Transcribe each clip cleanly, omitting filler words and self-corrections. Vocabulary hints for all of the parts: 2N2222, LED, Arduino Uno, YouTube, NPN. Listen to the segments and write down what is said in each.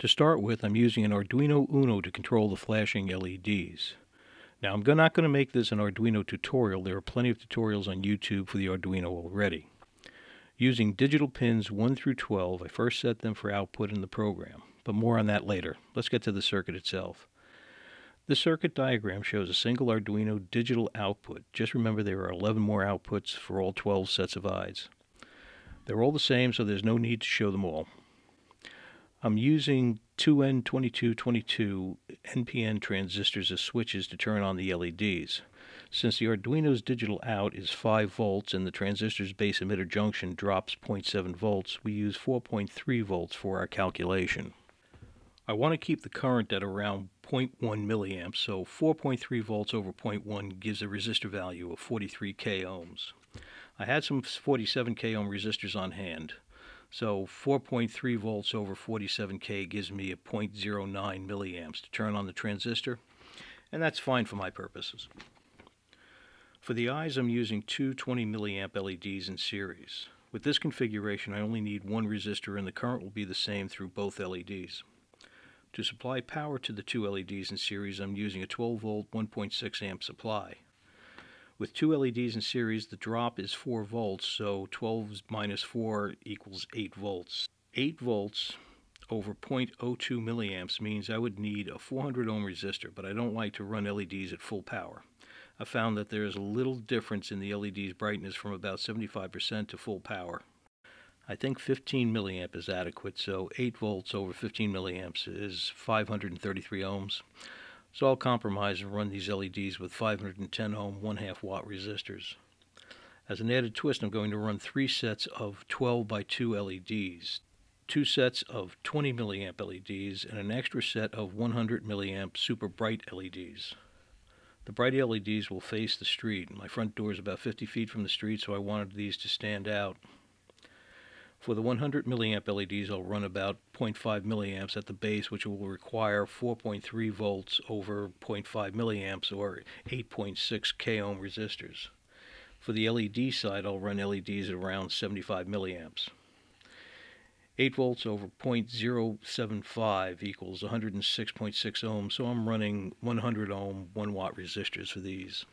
To start with, I'm using an Arduino Uno to control the flashing LEDs. Now, I'm not going to make this an Arduino tutorial. There are plenty of tutorials on YouTube for the Arduino already. Using digital pins 1 through 12, I first set them for output in the program, but more on that later. Let's get to the circuit itself. The circuit diagram shows a single Arduino digital output. Just remember there are 11 more outputs for all 12 sets of eyes. They're all the same, so there's no need to show them all. I'm using 2N2222 NPN transistors as switches to turn on the LEDs. Since the Arduino's digital out is 5 volts and the transistor's base emitter junction drops 0.7 volts, we use 4.3 volts for our calculation. I want to keep the current at around 0.1 milliamps, so 4.3 volts over 0.1 gives a resistor value of 43k ohms. I had some 47k ohm resistors on hand, so 4.3 volts over 47k gives me a 0.09 milliamps to turn on the transistor, and that's fine for my purposes. For the eyes, I'm using two 20 milliamp LEDs in series. With this configuration, I only need one resistor, and the current will be the same through both LEDs. To supply power to the two LEDs in series, I'm using a 12-volt 1.6 amp supply. With two LEDs in series, the drop is 4 volts, so 12 minus 4 equals 8 volts. 8 volts over 0.02 milliamps means I would need a 400 ohm resistor, but I don't like to run LEDs at full power. I found that there is a little difference in the LED's brightness from about 75% to full power. I think 15 milliamp is adequate, so 8 volts over 15 milliamps is 533 ohms. So I'll compromise and run these LEDs with 510 ohm 1/2 watt resistors. As an added twist, I'm going to run 3 sets of 12 by 2 LEDs, 2 sets of 20 milliamp LEDs, and an extra set of 100 milliamp super bright LEDs. The bright LEDs will face the street. My front door is about 50 feet from the street, so I wanted these to stand out. For the 100 milliamp LEDs, I'll run about 0.5 milliamps at the base, which will require 4.3 volts over 0.5 milliamps or 8.6 k ohm resistors. For the LED side, I'll run LEDs at around 75 milliamps. 8 volts over 0.075 equals 106.6 ohms, so I'm running 100 ohm 1 watt resistors for these.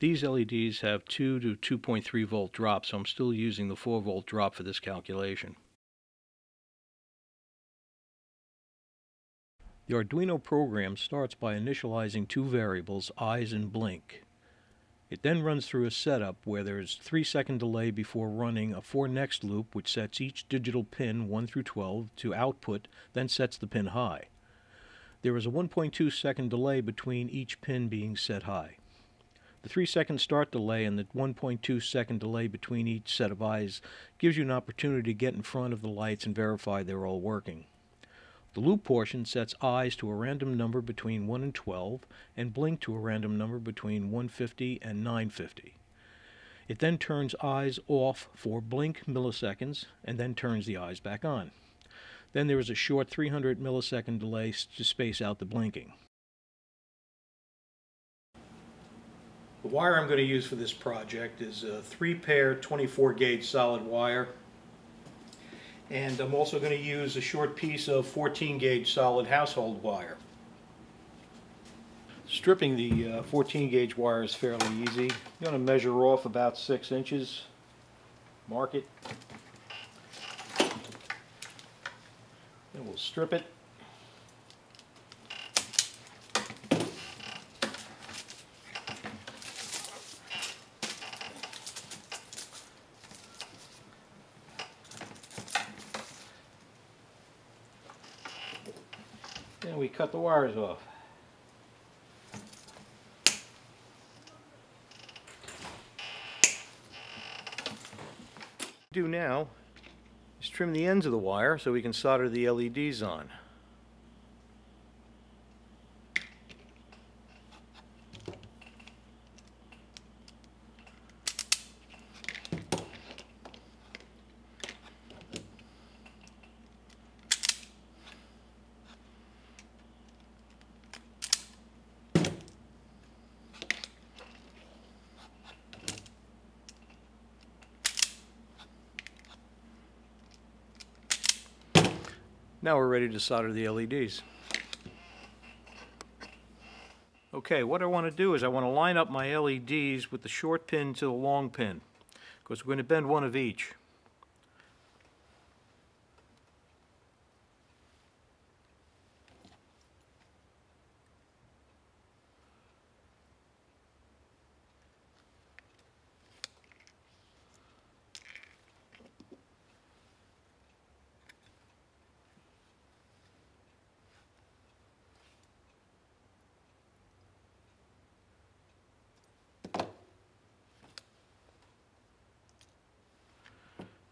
These LEDs have 2 to 2.3 volt drops, so I'm still using the 4 volt drop for this calculation. The Arduino program starts by initializing 2 variables, eyes and blink. It then runs through a setup where there is 3-second delay before running a for next loop, which sets each digital pin 1 through 12 to output, then sets the pin high. There is a 1.2-second delay between each pin being set high. The 3-second start delay and the 1.2-second delay between each set of eyes gives you an opportunity to get in front of the lights and verify they're all working. The loop portion sets eyes to a random number between 1 and 12 and blink to a random number between 150 and 950. It then turns eyes off for blink milliseconds and then turns the eyes back on. Then there is a short 300 millisecond delay to space out the blinking. The wire I'm going to use for this project is a 3-pair 24 gauge solid wire, and I'm also going to use a short piece of 14 gauge solid household wire. Stripping the 14 gauge wire is fairly easy. I'm going to measure off about 6 inches, mark it, and we'll strip it. And we cut the wires off. What we do now is trim the ends of the wire so we can solder the LEDs on. Now we're ready to solder the LEDs. Okay, what I want to do is I want to line up my LEDs with the short pin to the long pin, because we're going to bend one of each.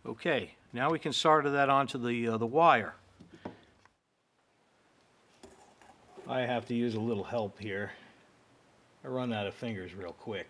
Okay, now we can solder that onto the wire. I have to use a little help here. I run out of fingers real quick.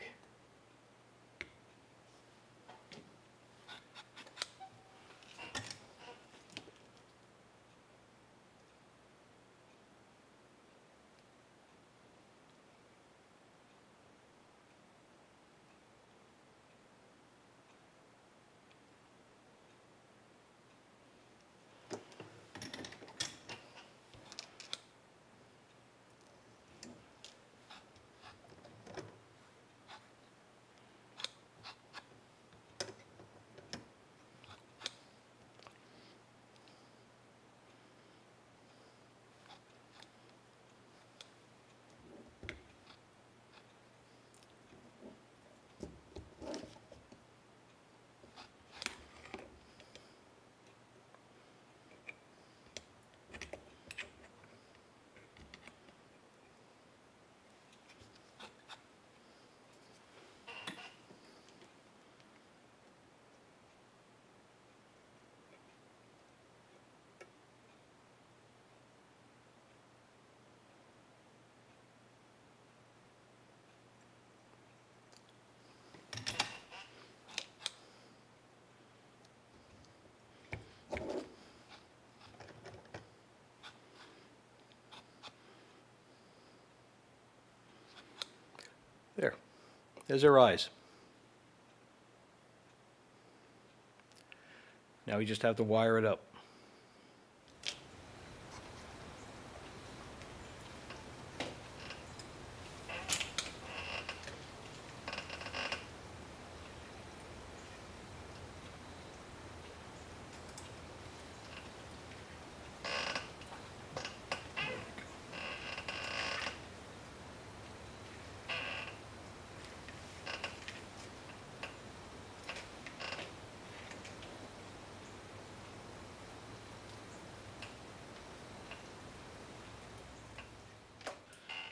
There, there's our eyes. Now we just have to wire it up.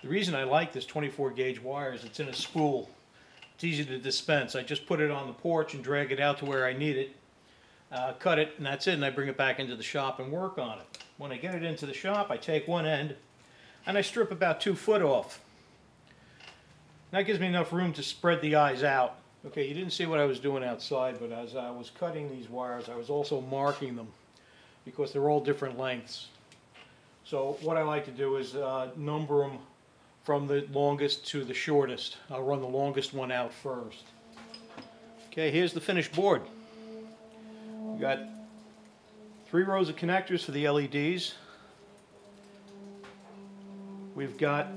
The reason I like this 24 gauge wire is it's in a spool. It's easy to dispense. I just put it on the porch and drag it out to where I need it, cut it, and that's it, and I bring it back into the shop and work on it. When I get it into the shop, I take one end and I strip about 2 foot off. That gives me enough room to spread the eyes out. Okay, you didn't see what I was doing outside, but as I was cutting these wires, I was also marking them because they're all different lengths. So what I like to do is number them from the longest to the shortest. I'll run the longest one out first. Okay, here's the finished board. We've got 3 rows of connectors for the LEDs. We've got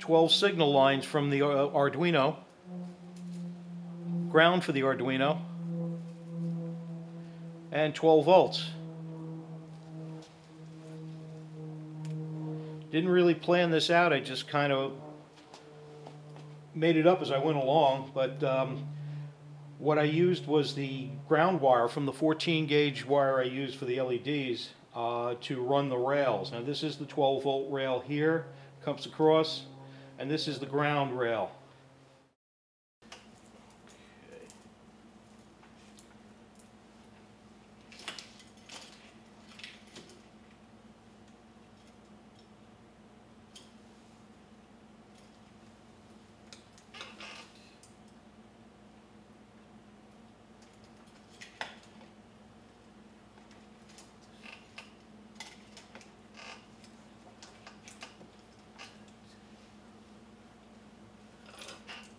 12 signal lines from the Arduino, ground for the Arduino, and 12 volts. Didn't really plan this out, I just kind of made it up as I went along, but what I used was the ground wire from the 14 gauge wire I used for the LEDs to run the rails. Now this is the 12 volt rail here, comes across, and this is the ground rail.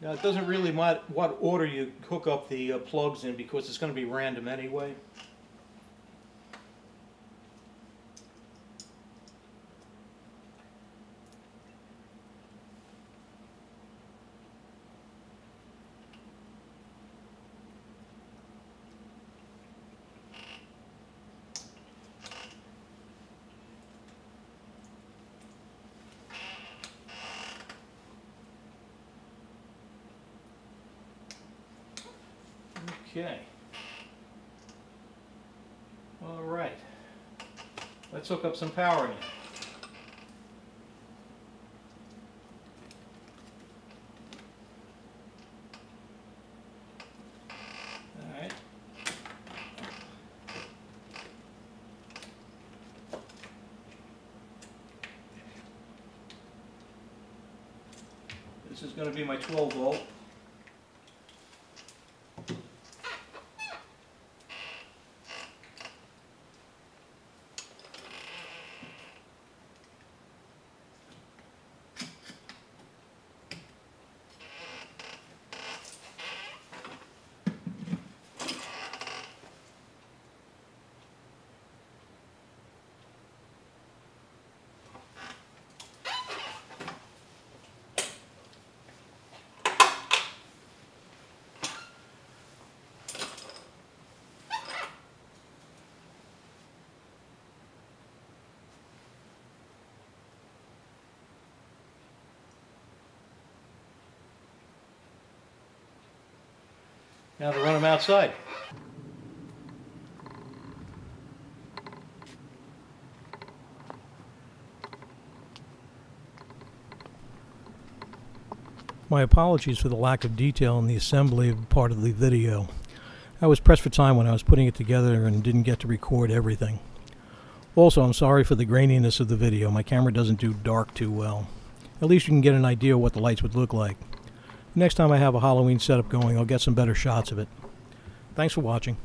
Now it doesn't really matter what order you hook up the plugs in because it's going to be random anyway. Okay. All right. Let's hook up some power in it. This is going to be my 12-volt. Now to run them outside. My apologies for the lack of detail in the assembly of part of the video. I was pressed for time when I was putting it together and didn't get to record everything. Also, I'm sorry for the graininess of the video. My camera doesn't do dark too well. At least you can get an idea of what the lights would look like. Next time I have a Halloween setup going, I'll get some better shots of it. Thanks for watching.